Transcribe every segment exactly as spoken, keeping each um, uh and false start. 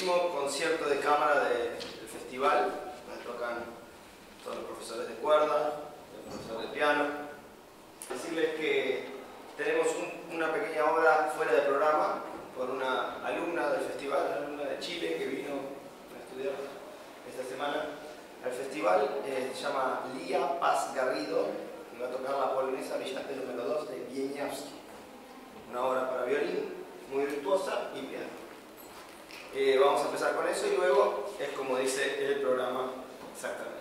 último concierto de cámara del de festival, donde tocan todos los profesores de cuerda, el profesor de piano. Decirles que tenemos un, una pequeña obra fuera de programa por una alumna del festival, una alumna de Chile que vino a estudiar esta semana al festival. Eh, se llama Lía Paz Garrido y va a tocar la polonesa brillante número dos de Wieniawski, una obra para violín muy virtuosa y piano. Eh, vamos a empezar con eso y luego es como dice el programa exactamente.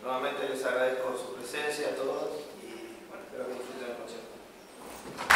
Nuevamente les agradezco su presencia a todos y bueno, espero que disfruten el concierto. Thank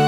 you.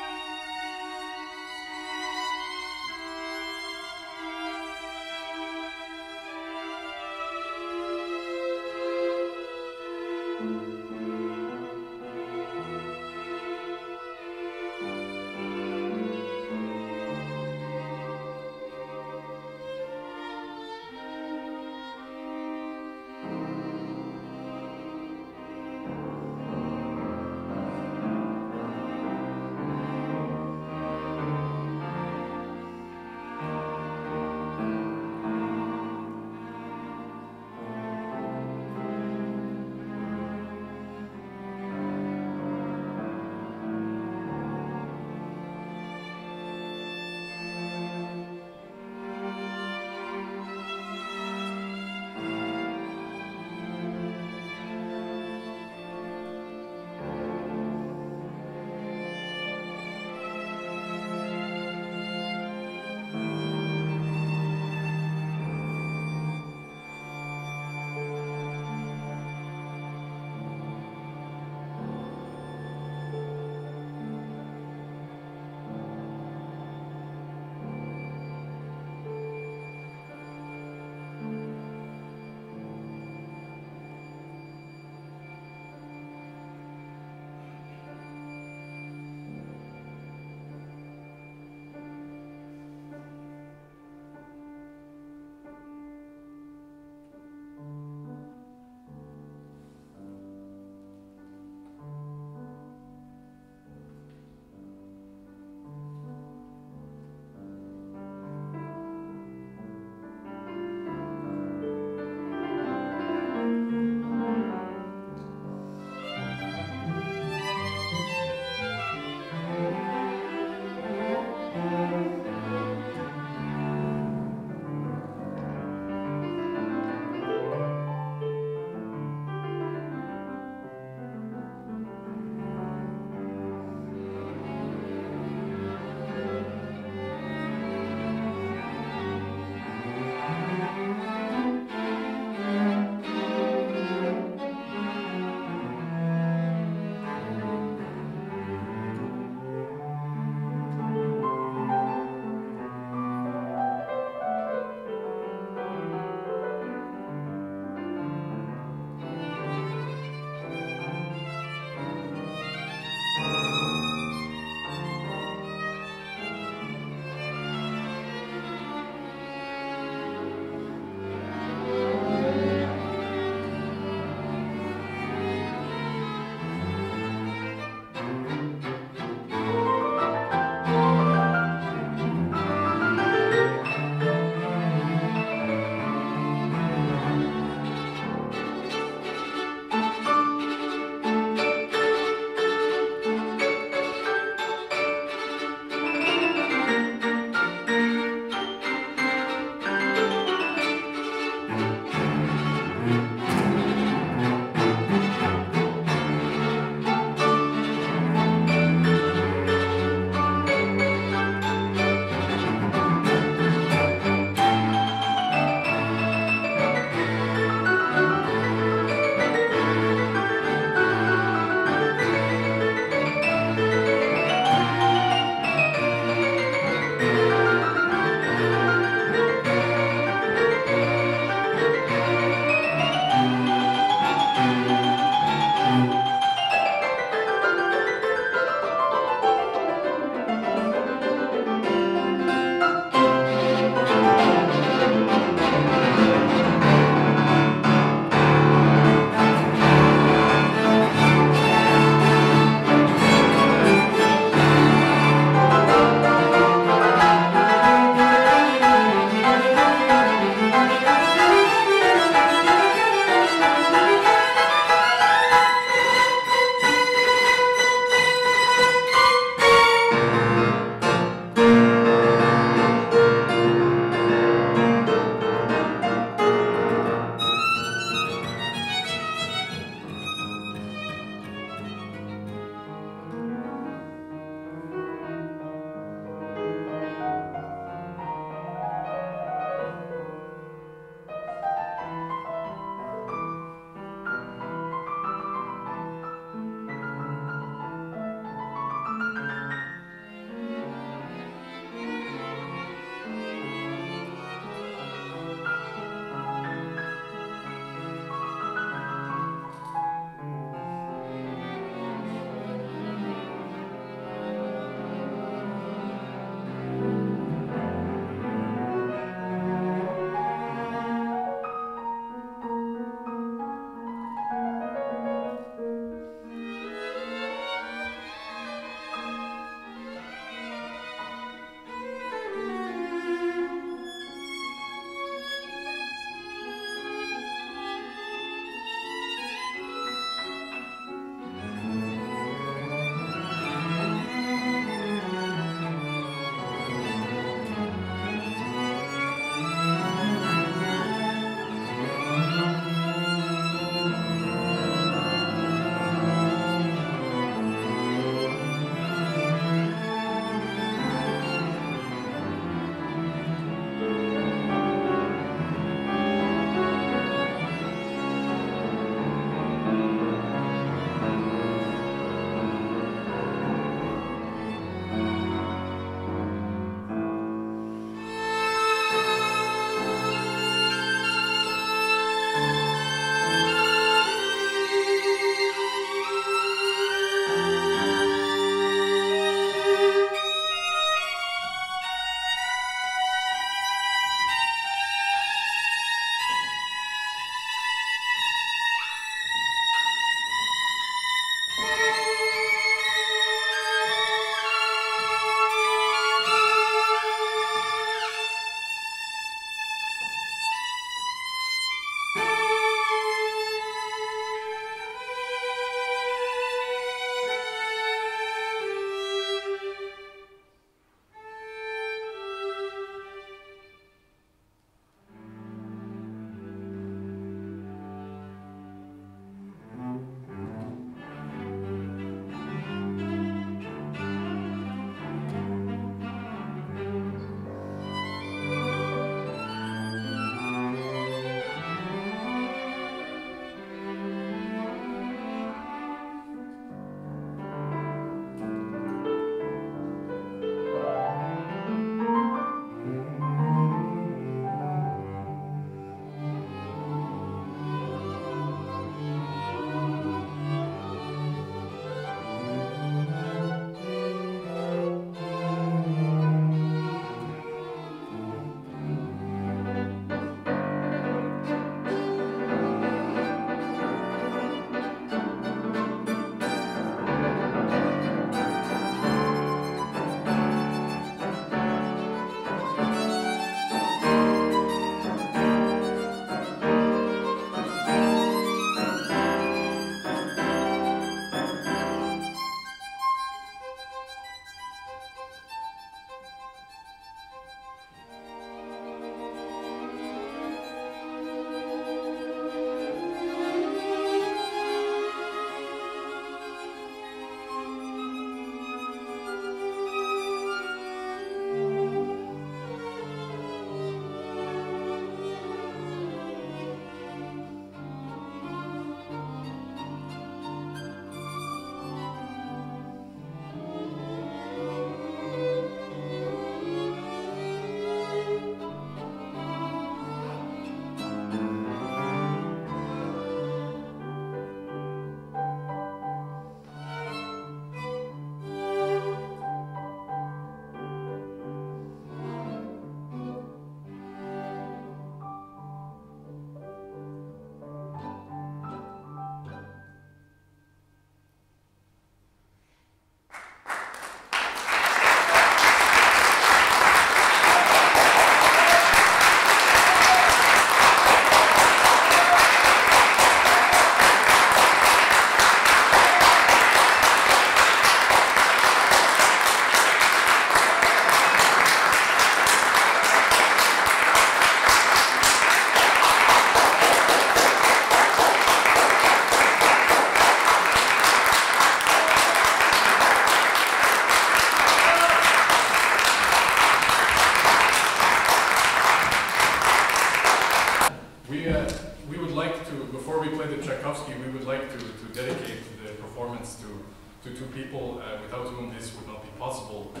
would like to, to dedicate the performance to, to two people uh, without whom this would not be possible, uh,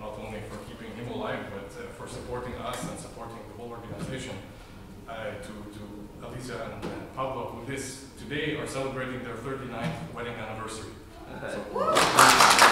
not only for keeping him alive, but uh, for supporting us and supporting the whole organization. Uh, to, to Alicia and, and Pablo, who this today are celebrating their thirty-ninth wedding anniversary. Okay. So,